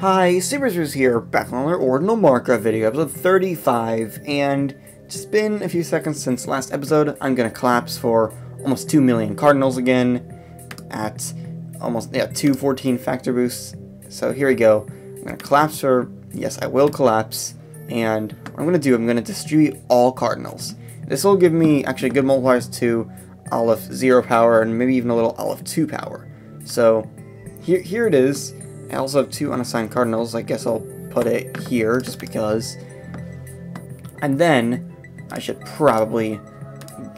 Hi, Super Spruce here, back on another Ordinal Marker video, episode 35, and it's been a few seconds since the last episode. I'm gonna collapse for almost 2 million cardinals again, at almost, yeah, 214 factor boosts, so here we go. I'm gonna collapse for, yes, I will collapse, and what I'm gonna do, I'm gonna distribute all cardinals. This will give me, actually, good multipliers to Aleph 0 power, and maybe even a little Aleph 2 power, so here it is. I also have 2 unassigned cardinals, I guess I'll put it here, just because. And then, I should probably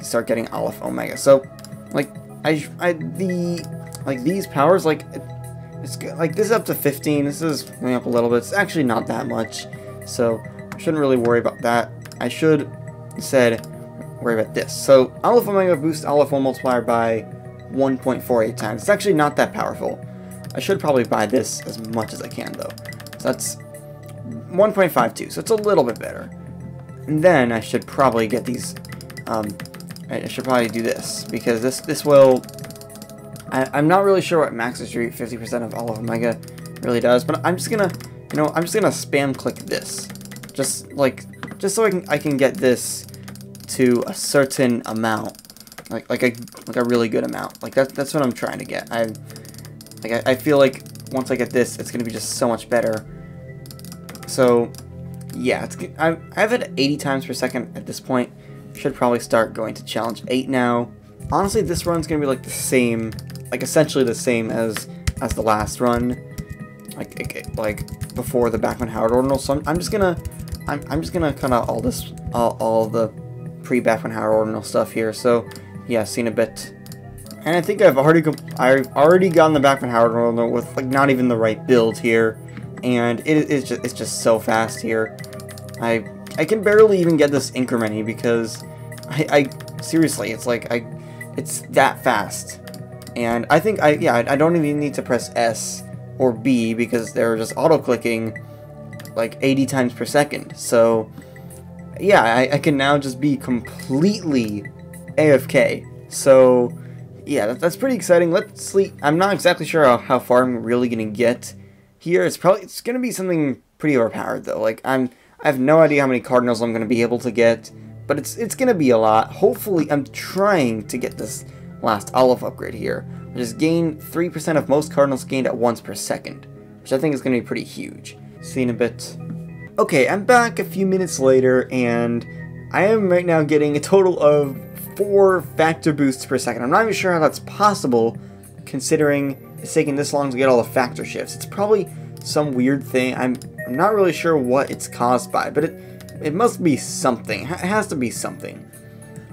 start getting Aleph Omega. So, like, these powers, like, it's good. Like, this is up to 15, this is going up a little bit, it's actually not that much. So, I shouldn't really worry about that. I should, instead, worry about this. So, Aleph Omega boosts Aleph 1 multiplier by 1.48 times. It's actually not that powerful. I should probably buy this as much as I can, though. So that's 1.52, so it's a little bit better. And then I should probably get these, I should probably do this, because this will, I'm not really sure what max distribute 50% of Aleph Omega really does, but I'm just gonna, you know, I'm just gonna spam click this. Just, like, just so I can get this to a certain amount, like a really good amount. Like, that's what I'm trying to get. I feel like once I get this, it's going to be just so much better. So, yeah, I have it 80 times per second at this point. Should probably start going to challenge 8 now. Honestly, this run's going to be like the same, like essentially the same as the last run, like before the Bachmann-Howard Ordinal. So I'm just gonna cut out all the pre-Bachmann-Howard Ordinal stuff here. So, yeah, seen a bit. And I think I've already gotten the Bachmann-Howard Ordinal with like not even the right build here, and it's just so fast here. I can barely even get this incrementy because I seriously, it's like it's that fast, and I think I don't even need to press S or B because they're just auto clicking like 80 times per second. So yeah, I can now just be completely AFK. So. Yeah, that's pretty exciting. Let's see. I'm not exactly sure how far I'm really gonna get here. It's gonna be something pretty overpowered though. Like I have no idea how many cardinals I'm gonna be able to get, but it's gonna be a lot. Hopefully, I'm trying to get this last Aleph upgrade here, which is gain 3% of most cardinals gained at once per second, which I think is gonna be pretty huge. See in a bit. Okay, I'm back a few minutes later, and I am right now getting a total of 4 factor boosts per second. I'm not even sure how that's possible, considering it's taking this long to get all the factor shifts. It's probably some weird thing. I'm not really sure what it's caused by, but it must be something. It has to be something,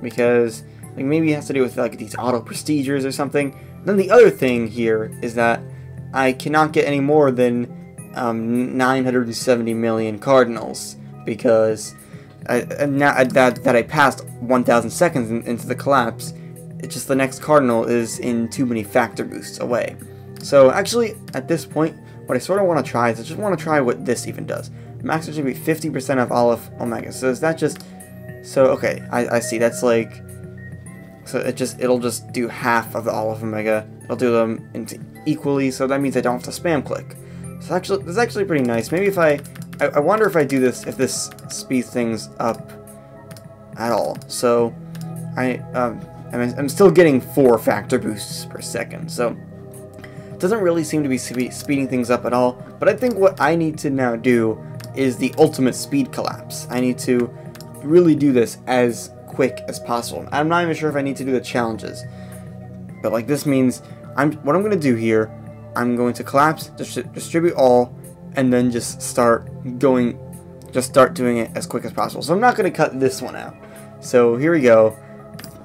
because like maybe it has to do with like these auto prestigers or something. And then the other thing here is that I cannot get any more than 970 million cardinals because. Now that I passed 1,000 seconds into the collapse, it's just the next cardinal is in too many factor boosts away. So actually, at this point, what I sort of want to try is I just want to try what this even does. Max should be 50% of Aleph Omega. So is that just so? Okay, I see. That's like so. It'll just do half of the Aleph Omega. It'll do them into equally. So that means I don't have to spam click. So actually, that's actually pretty nice. Maybe if I wonder if I do this, if this speeds things up at all. So, I'm still getting 4 factor boosts per second, so it doesn't really seem to be speeding things up at all, but I think what I need to now do is the ultimate speed collapse. I need to really do this as quick as possible. I'm not even sure if I need to do the challenges, but like this means, what I'm going to do here, I'm going to collapse, distribute all, and then just start doing it as quick as possible. So I'm not going to cut this one out. So here we go.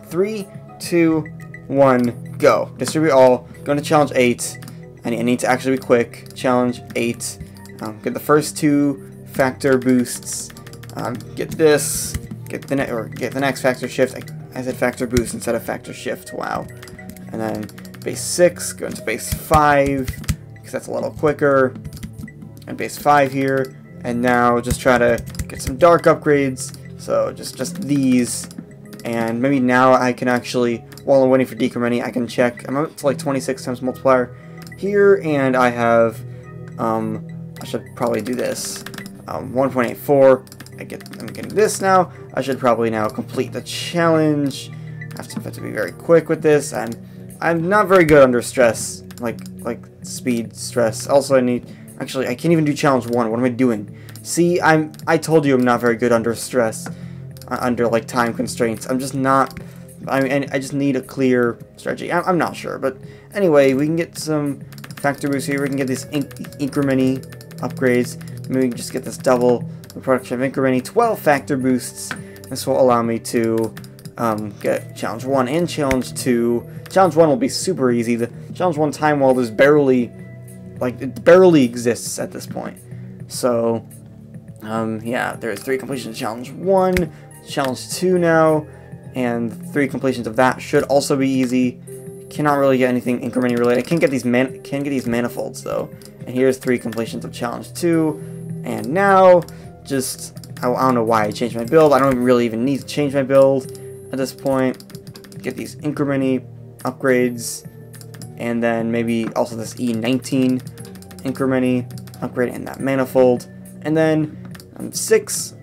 3, 2, 1, go. Distribute all. Going to challenge 8. I need to actually be quick. Challenge 8. Get the first 2 factor boosts. Get this. Get the next factor shift. I said factor boost instead of factor shift. Wow. And then base 6. Go into base 5 because that's a little quicker. And base 5 here, and now just try to get some dark upgrades, so just these, and maybe now I can actually, while I'm waiting for decrementing, I can check, I'm up to like 26 times multiplier here, and I have I should probably do this. 1.84, I'm getting this now. I should probably now complete the challenge. I have to be very quick with this. I'm not very good under stress, like speed stress. Also, actually, I can't even do challenge 1. What am I doing? See, I told you I'm not very good under stress, under like time constraints. I'm just not. I just need a clear strategy. I'm not sure, but anyway, we can get some factor boost here. We can get these incrementy upgrades. Maybe we can just get this double the production of incrementy 12 factor boosts. This will allow me to get challenge 1 and challenge 2. Challenge 1 will be super easy. The challenge 1 time wall is barely, like, it barely exists at this point. So, yeah, there's 3 completions of challenge 1, challenge 2 now, and 3 completions of that should also be easy. Cannot really get anything incrementing related. I can get these manifolds though. And here's 3 completions of challenge 2, and now just I don't know why I changed my build. I don't even need to change my build at this point. Get these incrementy upgrades, and then maybe also this E19 incrementy upgrade and that manifold, and then I have 6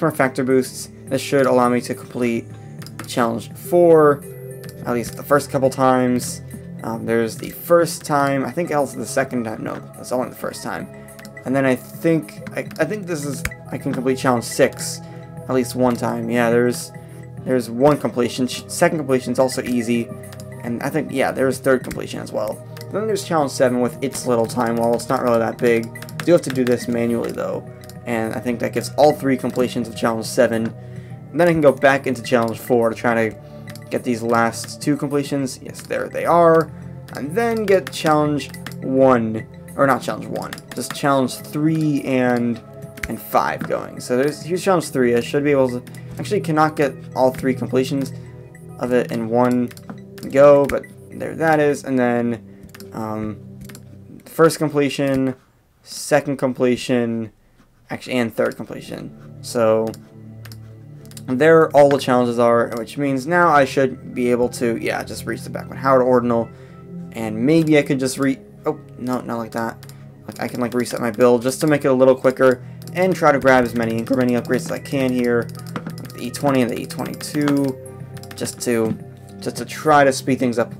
more factor boosts. This should allow me to complete challenge 4, at least the first couple times. There's the first time, I think also the second time, no, that's only the first time. And then I think this is, I can complete challenge 6, at least one time. Yeah, there's 1 completion, second completion is also easy, and I think, yeah, there's 3rd completion as well. And then there's challenge 7 with its little time wall. It's not really that big. I do have to do this manually though, and I think that gives all 3 completions of challenge 7, and then I can go back into challenge 4 to try to get these last 2 completions. Yes, there they are. And then get challenge 1, or not challenge 1, just challenge 3 and 5 going. So here's challenge 3. I should be able to, actually cannot get all 3 completions of it in one go, but there that is. And then first completion, second completion, actually, and third completion. So there all the challenges are, which means now I should be able to, yeah, just reach the Bachmann-Howard Ordinal, and maybe I could just oh, no, not like that. Like, I can, like, reset my build just to make it a little quicker, and try to grab as many incrementing upgrades as I can here, like the E20 and the E22, just to try to speed things up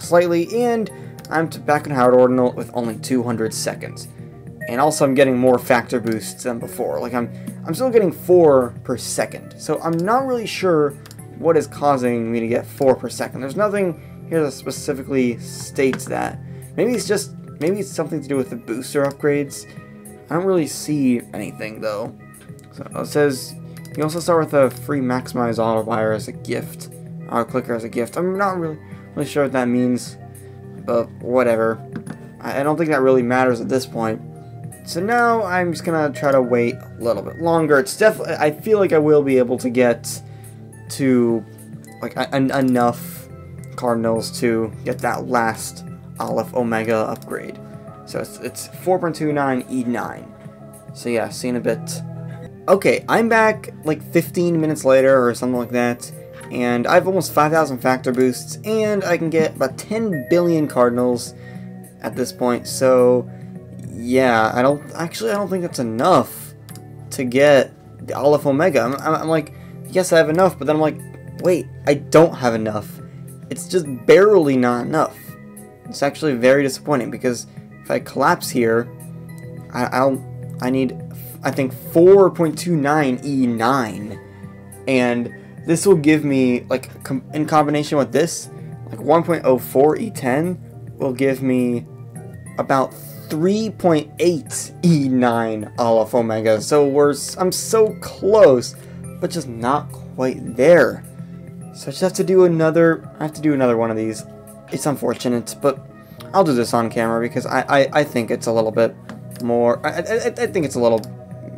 slightly, and I'm to Bachmann-Howard Ordinal with only 200 seconds. And also I'm getting more factor boosts than before. Like I'm still getting 4 per second. So I'm not really sure what is causing me to get 4 per second. There's nothing here that specifically states that. Maybe it's something to do with the booster upgrades. I don't really see anything though. So it says you also start with a free maximize auto buyer as a gift. Auto clicker as a gift. I'm not really sure what that means, but whatever. I don't think that really matters at this point. So now I'm just gonna try to wait a little bit longer. It's definitely, I feel like I will be able to get to like enough cardinals to get that last Aleph Omega upgrade. So it's 4.29 E9. So yeah, see you in a bit. Okay, I'm back like 15 minutes later or something like that, and I have almost 5,000 factor boosts, and I can get about 10 billion cardinals at this point. So yeah, I don't think that's enough to get the Aleph Omega. I'm like, yes, I have enough, but then I'm like, wait, I don't have enough. It's just barely not enough. It's actually very disappointing, because if I collapse here, I need, I think, 4.29 E9, and this will give me, like, in combination with this, like 1.04 E10 will give me about 3.8 E9 Aleph Omega, so I'm so close, but just not quite there. So I just have to do another one of these. It's unfortunate, but I'll do this on camera, because I think it's a little bit more, I think it's a little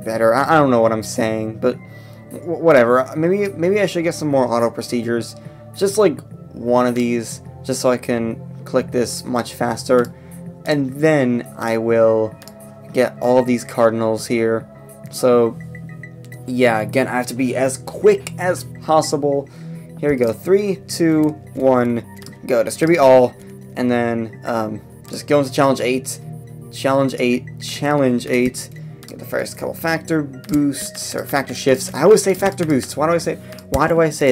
better. I don't know what I'm saying, but whatever. Maybe I should get some more auto procedures, just like one of these, just so I can click this much faster. And then I will get all these cardinals here. So, yeah, again, I have to be as quick as possible. Here we go. 3, 2, 1, go. Distribute all. And then just go into challenge 8. challenge 8, get the first couple factor boosts, or factor shifts. I always say factor boosts. Why do I say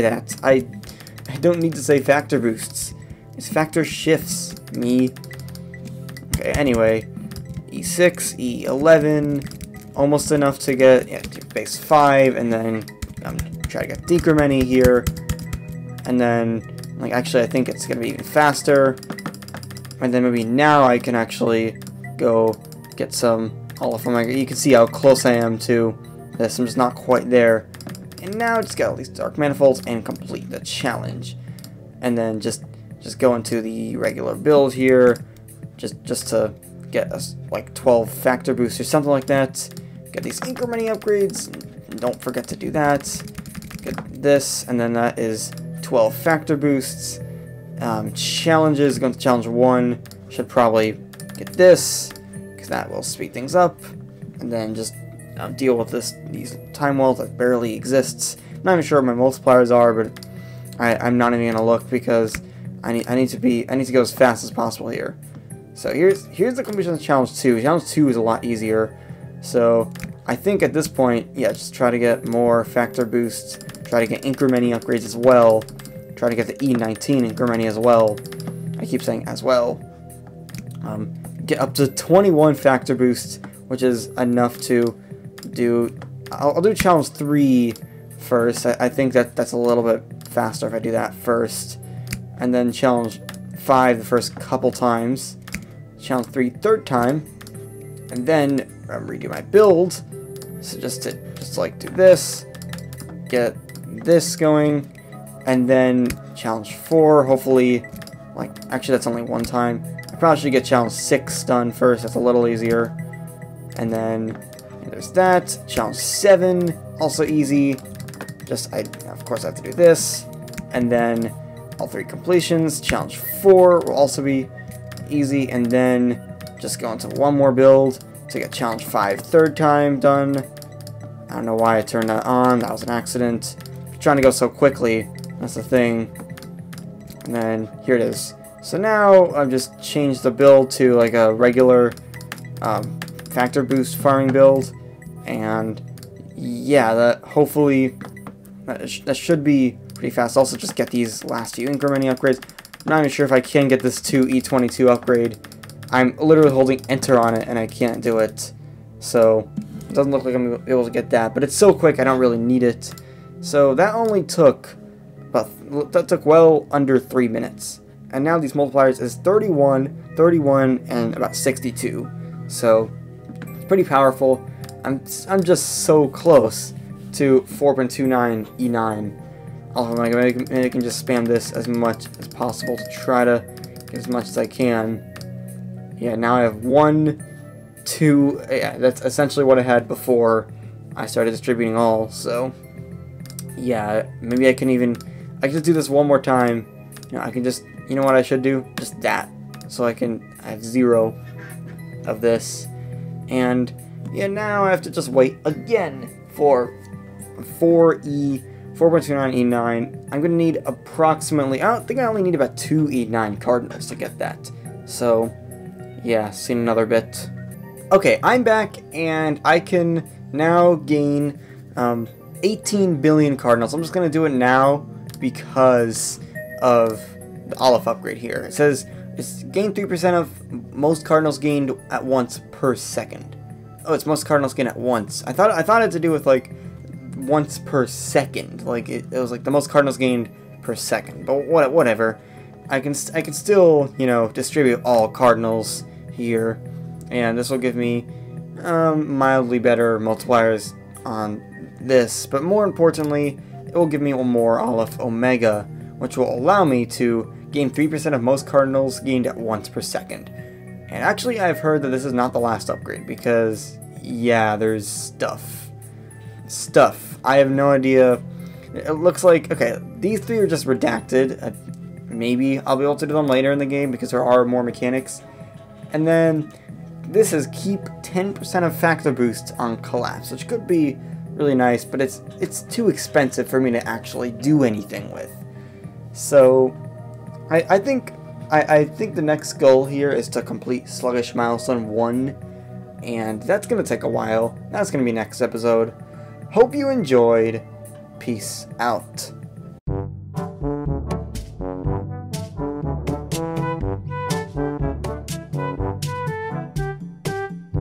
that? I don't need to say factor boosts. It's factor shifts, me. Okay, anyway, E6, E11, almost enough to get, yeah, to base 5, and then try to get Decremeni here, and then, like, actually I think it's going to be even faster, and then maybe now I can actually go get some Aleph Omega. You can see how close I am to this, I'm just not quite there. And now just get all these dark manifolds and complete the challenge. And then just go into the regular build here, just to get us like 12 factor boosts or something like that. Get these incrementing upgrades, don't forget to do that. Get this, and then that is 12 factor boosts. Challenges, going to challenge 1, should probably get this, because that will speed things up. And then just deal with these time walls that barely exists. I'm not even sure what my multipliers are, but I'm not even gonna look because I need to go as fast as possible here. So here's the completion of challenge 2. Challenge 2 is a lot easier. So I think at this point, yeah, just try to get more factor boosts, try to get incrementing upgrades as well, try to get the E19 incrementing as well. I keep saying as well. Get up to 21 factor boosts, which is enough to do. I'll do challenge 3 first. I think that's a little bit faster if I do that first, and then challenge 5 the first couple times, challenge 3 third time, and then redo my build. So just to like do this, get this going, and then challenge 4. Hopefully, like, actually that's only one time. I probably should get challenge 6 done first. That's a little easier, and then. There's that. Challenge 7, also easy. Of course I have to do this. And then all 3 completions. Challenge 4 will also be easy. And then just go into one more build to get challenge 5 third time done. I don't know why I turned that on. That was an accident. I'm trying to go so quickly. That's the thing. And then here it is. So now I've just changed the build to like a regular factor boost farming build. And yeah, that should be pretty fast. Also, just get these last few incrementing upgrades. I'm not even sure if I can get this 2 E22 upgrade. I'm literally holding enter on it and I can't do it. So it doesn't look like I'm able to get that, but it's so quick I don't really need it. So that only took, well under 3 minutes. And now these multipliers is 31, 31, and about 62. So it's pretty powerful. I'm just so close to 4.29 E9. Maybe I can just spam this as much as possible to try to get as much as I can. Yeah, now I have 1, 2. Yeah, that's essentially what I had before I started distributing all. So yeah, maybe I can just do this one more time. You know, you know what I should do? Just that. So I have 0 of this. And yeah, now I have to just wait again for 4.29 E9. I'm gonna need approximately, I only need about 2 E9 cardinals to get that. So yeah, see you in another bit. Okay, I'm back and I can now gain 18 billion cardinals. I'm just gonna do it now because of the Aleph upgrade here. It says it's gain 3% of most cardinals gained at once per second. Oh, it's most cardinals gained at once. I thought it had to do with like once per second. Like it was like the most cardinals gained per second. But whatever. I can still, you know, distribute all cardinals here, and this will give me mildly better multipliers on this. But more importantly, it will give me one more Aleph Omega, which will allow me to gain 3% of most cardinals gained at once per second. And actually, I've heard that this is not the last upgrade, because, yeah, there's stuff. I have no idea. It looks like, okay, these 3 are just redacted. Maybe I'll be able to do them later in the game, because there are more mechanics. And then, this is keep 10% of factor boosts on collapse, which could be really nice, but it's too expensive for me to actually do anything with. So, I think I think the next goal here is to complete Sluggish Milestone 1, and that's going to take a while. That's going to be next episode. Hope you enjoyed. Peace out.